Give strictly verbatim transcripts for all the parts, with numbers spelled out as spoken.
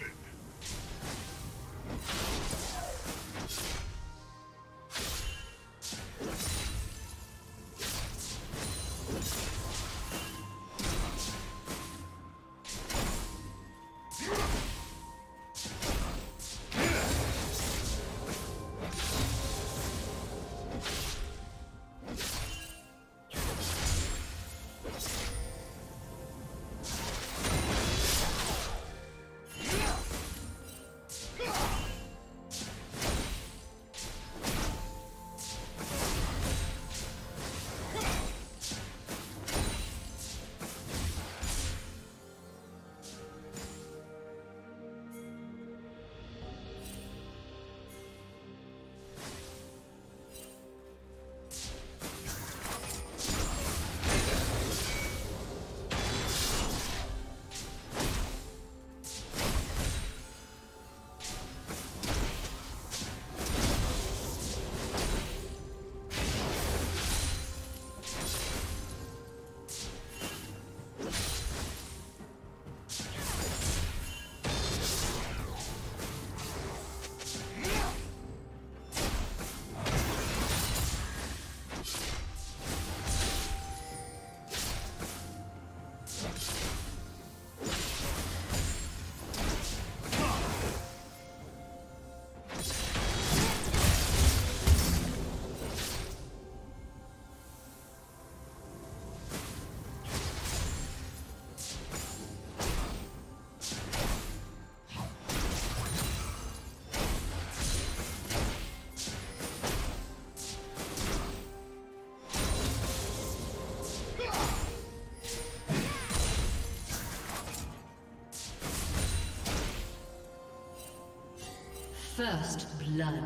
minute. First blood.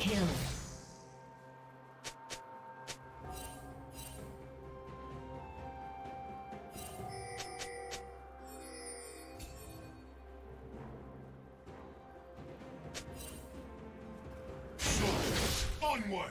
Kill. Onward!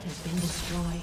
Has been destroyed.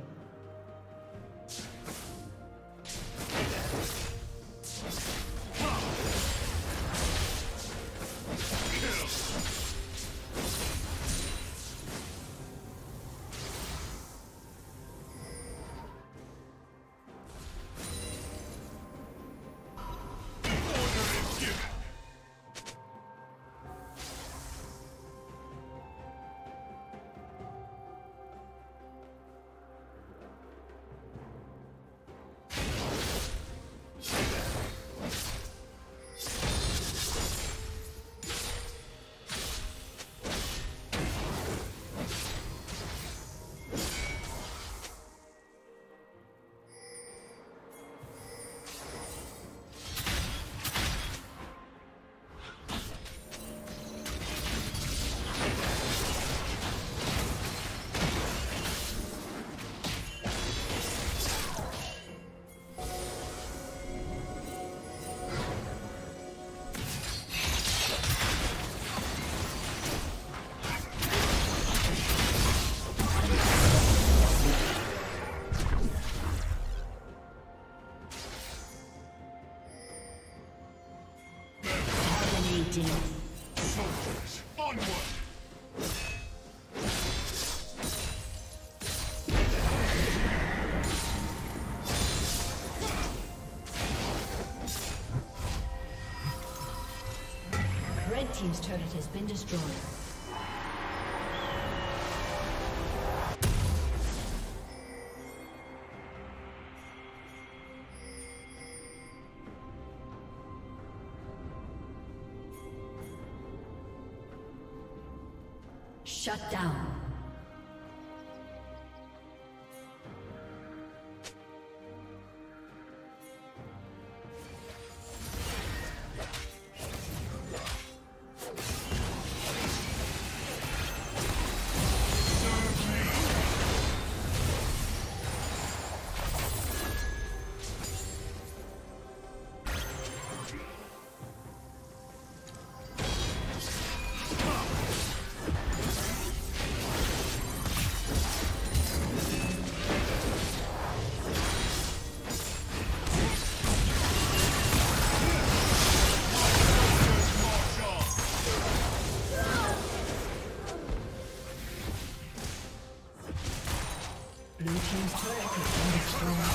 Dominating. Soldiers, onward! Red Team's turret has been destroyed. Shut down. Team's turret has been destroyed.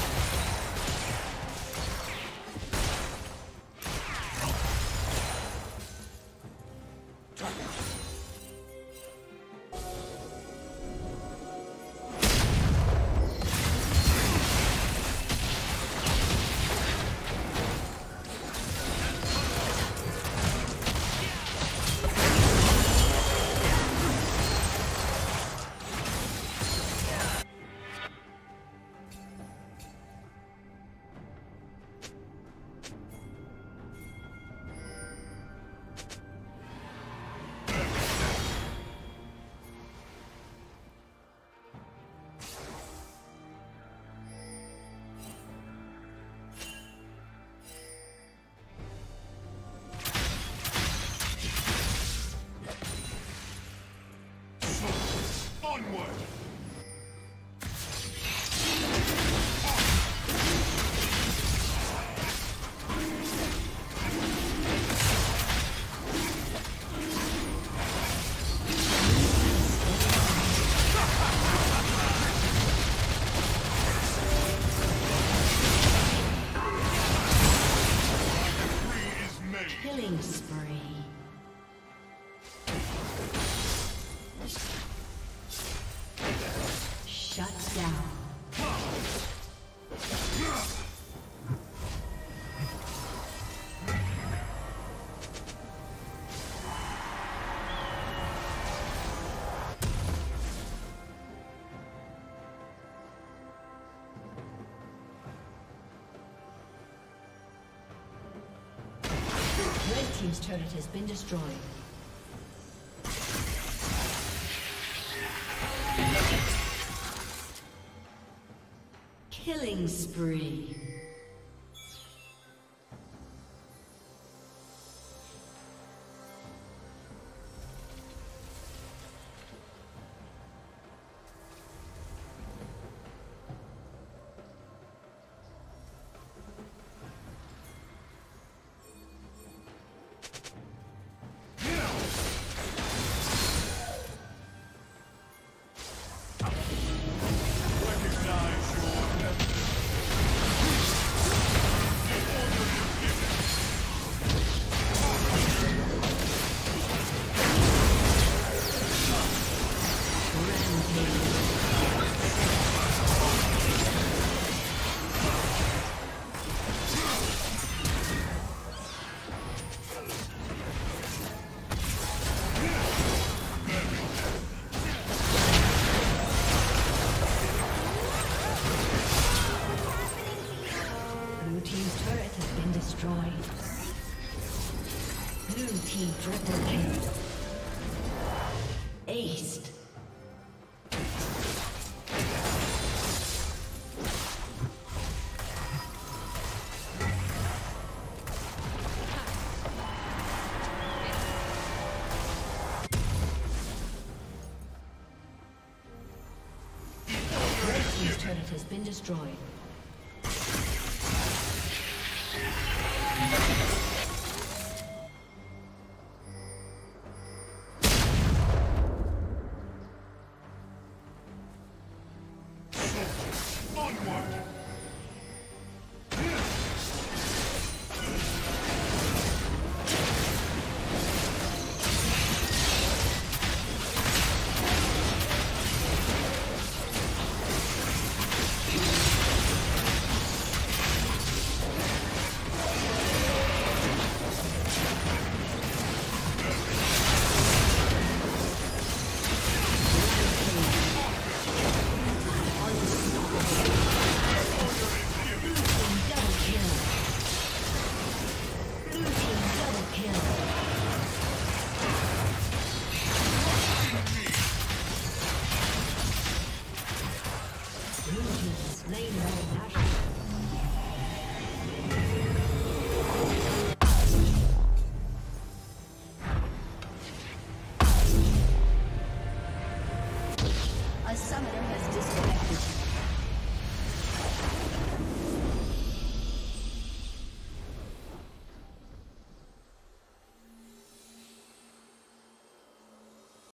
Killing spree. Has been destroyed.